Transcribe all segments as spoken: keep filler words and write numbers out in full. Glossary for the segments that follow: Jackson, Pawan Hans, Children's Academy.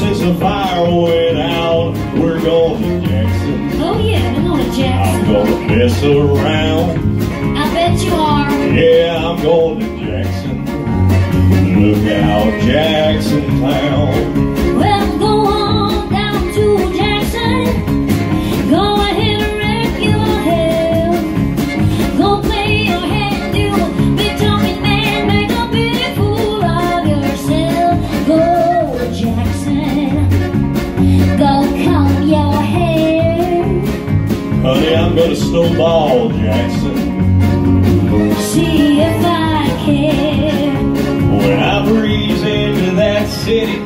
Since the fire went out, we're going to Jackson. Oh yeah, we're going to Jackson. I'm going to mess around. I bet you are. Yeah, I'm going to Jackson. Look out, Jackson Town. Well, go on down to Jackson. Go ahead and wreck your hell. Go play your hand, you big talking man. Make a big fool of yourself. Go to Jackson. Honey, I'm gonna snowball Jackson. See if I can. When I breeze into that city,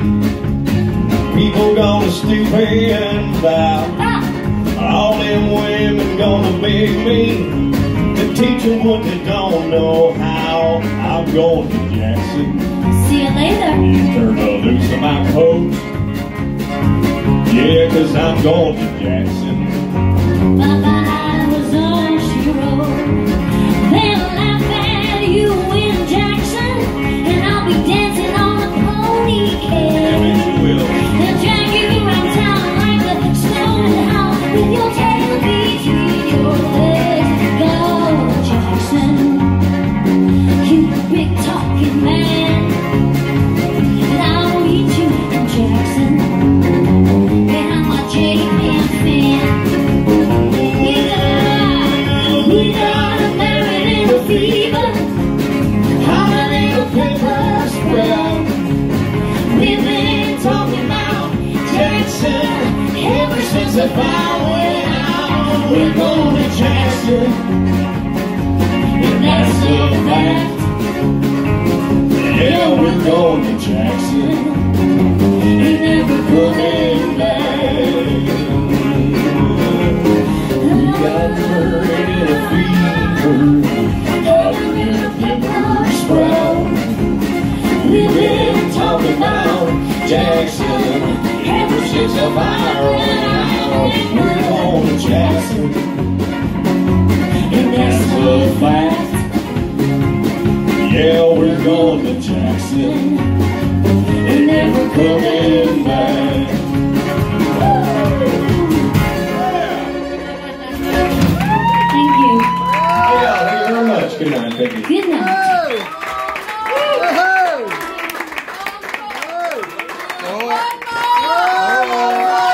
people gonna stoop and bow. Ah. All them women gonna beg me to teach them what they don't know how. I'm going to Jackson. See you later. You turn the loose of my coat. Yeah, cause I'm going to Jackson. Bye bye. If I went out, we're going to Jackson. And that's a fact. Yeah, we're going to Jackson. And never coming back. We got her in a fever. Got her in a pepper sprout. We've been talking about Jackson. Ever since the fire went out, we're going to Jackson. And that's a fact. Yeah, we're going to Jackson. And never coming back. Thank you. Yeah, thank you very much. Good night, Becky. Good night.